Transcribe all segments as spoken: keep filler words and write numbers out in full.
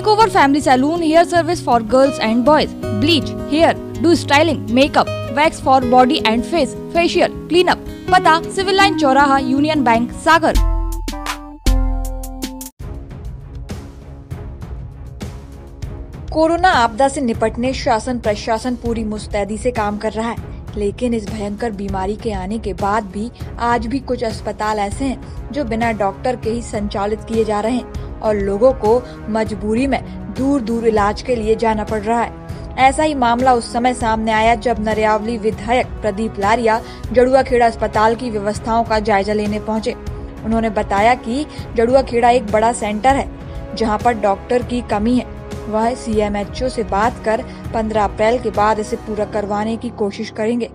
Makeover family salon, hair service for girls and boys, bleach, hair, do styling, makeup, wax for body and face, facial, cleanup. पता civil line चौराहा, union bank, Sagar. Corona आपदा से निपटने शासन प्रशासन पूरी मुस्तैदी से काम कर रहा है, लेकिन इस भयंकर बीमारी के आने के बाद भी आज भी कुछ अस्पताल ऐसे हैं जो बिना डॉक्टर के ही संचालित किए जा रहे हैं और लोगों को मजबूरी में दूर दूर इलाज के लिए जाना पड़ रहा है। ऐसा ही मामला उस समय सामने आया जब नरियावली विधायक प्रदीप लारिया जड़ुआ खेड़ा अस्पताल की व्यवस्थाओं का जायजा लेने पहुँचे। उन्होंने बताया कि जड़ुआ खेड़ा एक बड़ा सेंटर है जहाँ पर डॉक्टर की कमी है। वह सीएमएचओ से बात कर पंद्रह अप्रैल के बाद इसे पूरा करवाने की कोशिश करेंगे।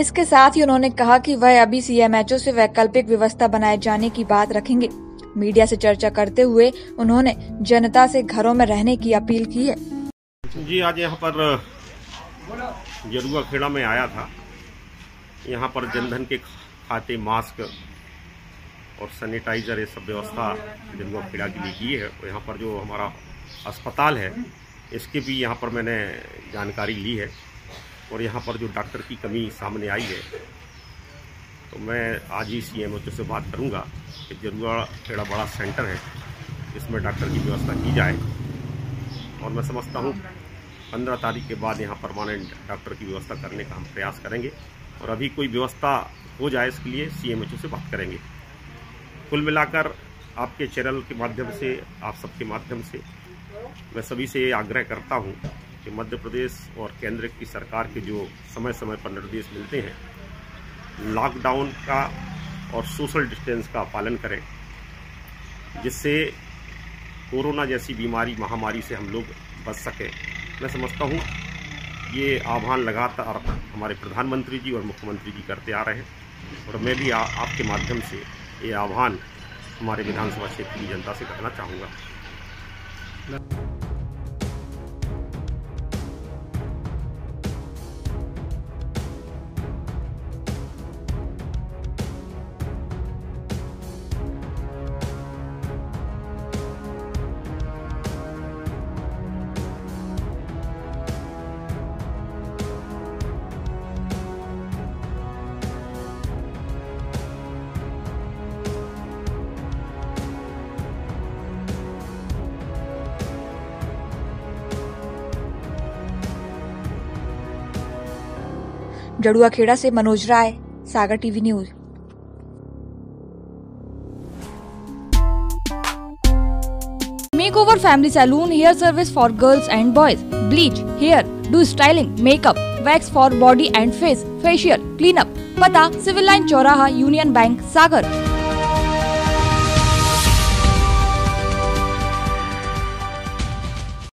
इसके साथ ही उन्होंने कहा कि वह अभी सीएमएचओ से वैकल्पिक व्यवस्था बनाए जाने की बात रखेंगे। मीडिया से चर्चा करते हुए उन्होंने जनता से घरों में रहने की अपील की है। जी, आज यहाँ पर जड़ुआ खेड़ा में आया था। यहाँ पर जनधन के खाते, मास्क और सैनिटाइजर, ये सब व्यवस्था जड़ुआ खेड़ा के लिए की है। यहाँ पर जो हमारा अस्पताल है इसके भी यहाँ पर मैंने जानकारी ली है और यहाँ पर जो डॉक्टर की कमी सामने आई है तो मैं आज ही सीएमएचओ से बात करूँगा कि जड़ुआ खेड़ा बड़ा सेंटर है, इसमें डॉक्टर की व्यवस्था की जाए और मैं समझता हूँ पंद्रह तारीख के बाद यहाँ परमानेंट डॉक्टर की व्यवस्था करने का हम प्रयास करेंगे और अभी कोई व्यवस्था हो जाए इसके लिए सीएमएचओ से बात करेंगे। कुल मिलाकर आपके चैनल के माध्यम से, आप सबके माध्यम से मैं सभी से आग्रह करता हूं कि मध्य प्रदेश और केंद्र की सरकार के जो समय समय पर निर्देश मिलते हैं लॉकडाउन का और सोशल डिस्टेंस का पालन करें, जिससे कोरोना जैसी बीमारी महामारी से हम लोग बच सकें। मैं समझता हूं ये आह्वान लगातार हमारे प्रधानमंत्री जी और मुख्यमंत्री जी करते आ रहे हैं और मैं भी आ, आपके माध्यम से ये आह्वान हमारे विधानसभा क्षेत्र की जनता से करना चाहूँगा। जड़ुआ खेड़ा से Manoj Rai, Sagar TV news. Makeover family salon, hair service for girls and boys, bleach, hair, do styling, makeup, wax for body and face, facial, cleanup. पता सिविल लाइन चौराहा, यूनियन बैंक, सागर।